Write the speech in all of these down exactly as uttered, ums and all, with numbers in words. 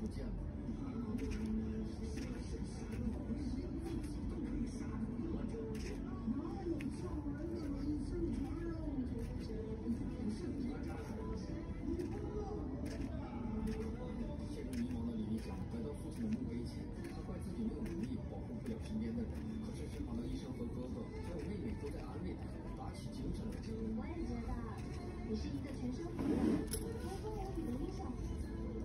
不见了。陷入迷茫的李理想来到父亲的墓碑前，他怪自己没有能力保护不了身边的人，可是身旁的医生和哥哥还有妹妹都在安慰他，打起精神来。我也觉得你是一个全身无力，能够有你的理想。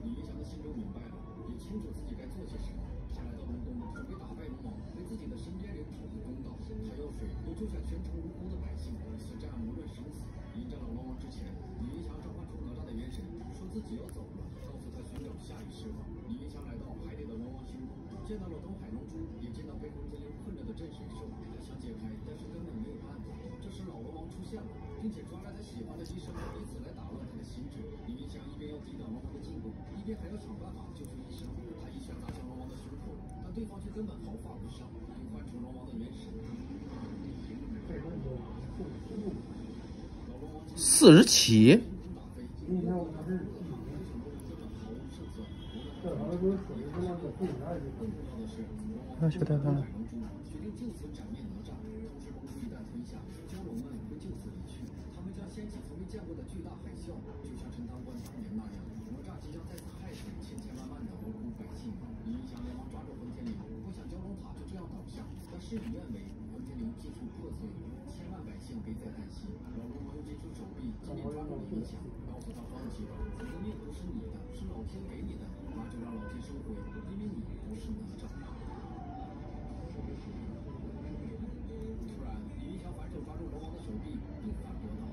李理想的心中明白了，也清楚自己该做些什么。他来到龙宫，准备打败龙王，为自己的身边人讨回公道。柴药水都救下全城无辜的百姓，此战无论生死。临战到龙王之前，李理想召唤出哪吒的元神，说自己要走了，告诉他寻找下一释放。李理想来到海底的龙王星宫，见到了东海龙珠，也见到被洪金铃困着的镇水兽。他想解开，但是根本没有办法。这时老龙王出现了，并且抓来他喜欢的医生，以此来打乱他的心智。李理想一边要抵挡龙王的进攻。 一边还要想办法救出医生，他一拳砸向龙王的胸口，但对方却根本毫发无伤，并唤出龙王的元神。四十七。那小太看。 掀起从未见过的巨大海啸，就像陈塘关当年那样，哪吒即将再次害死千千万万的无辜百姓。李理想连忙抓住混天绫，不想蛟龙塔就这样倒下，但事与愿违，混天绫技术破碎，千万百姓危在旦夕。老龙王用这只手臂紧紧抓住李理想，告诉他放弃吧，你的命不是你的，是老天给你的，那就让老天收回，因为你不是哪吒。突然，李理想反手抓住龙王的手臂，并反驳道。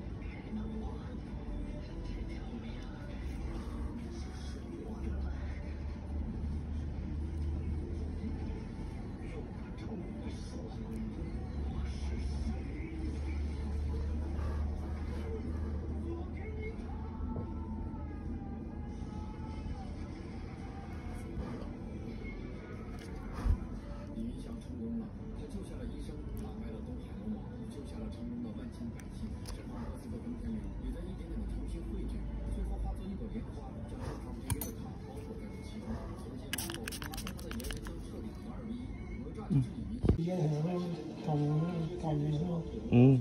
嗯。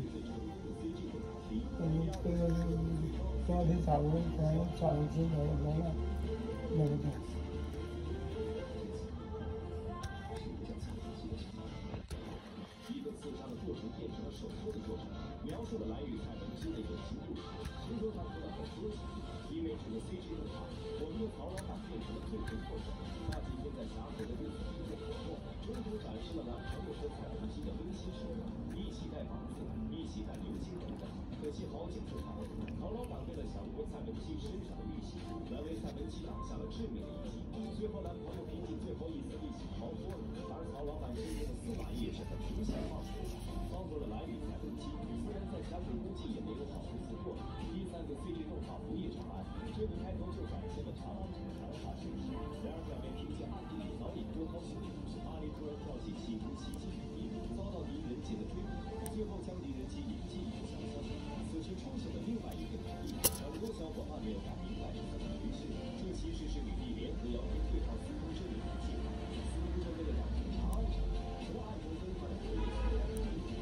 一个刺杀的过程变成了手术的过程，描述的来与蔡文姬的一个情路，谁说当初的很多情，因为只有 C G 的话，我们的曹老板变成了最真过程。那几天在峡谷的日子里面活动，中途展示了那超过蔡文姬的温馨手段，一起盖房子，一起盖流星等等。可惜好景不长，曹老板为了抢夺蔡文姬身上的玉器，来为蔡文姬挡下了致命的一击。最后男朋友拼尽最后一丝力气逃脱了，而曹老板身边的司马懿也是很明显。 包括了蓝雨彩虹旗，虽然在峡谷估计也没有好日子过。第三个 C G 动画不夜城案，这个开头就展现了长安城的繁华盛世。然而表面平静，脑里波涛汹涌，阿离突然跳进西湖袭击敌人，遭到狄仁杰的追捕，最后将狄仁杰引进一个小箱子。此时出现了另外一个女帝，很多小伙伴没有搞明白是怎么回事。这其实是女帝联合要兵对抗司空震的计划。司空震为了打赢长安城，从暗中分化了。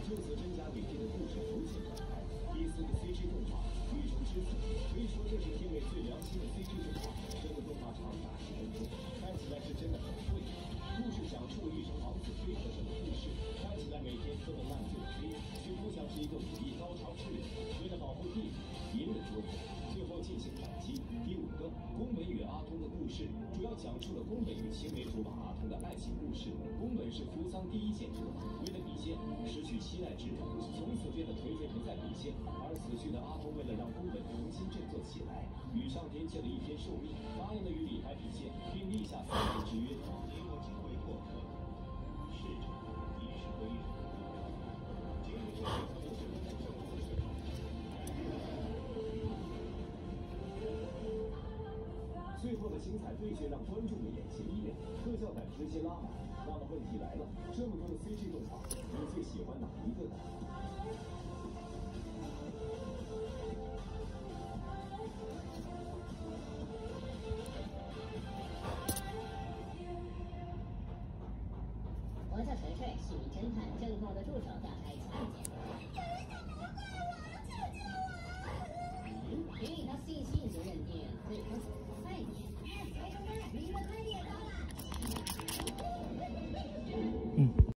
就此真假女帝的故事逐渐展开。第四个 C G 动画《绿城之子》，可以说这是天伟最良心的 C G 动画。这个动画长达十分钟，看起来是真的很过瘾。故事讲述绿城王子追和尚的故事，看起来每天喝得烂醉的妃，却不像是一个武艺高超之人，为了保护弟弟，隐忍多年，最后进行反击。第五个宫本与阿通的故事，主要讲述了宫本与青梅竹马阿通的爱情故事。宫本是扶桑第一剑客，为了。 失去期待之人，从此变得颓废，不再迷信。而死去的阿通为了让宫本重新振作起来，与上天借了一天寿命，答应了与李白比剑，并立下三年之约。结果只为过客，逝者已是归人。结果只为过客。 最后的精彩对决让观众们眼前一亮，特效感直接拉满。那么问题来了，这么多的 C G 动画，你最喜欢哪一个呢？喜侦探正浩的助手调查一起案件。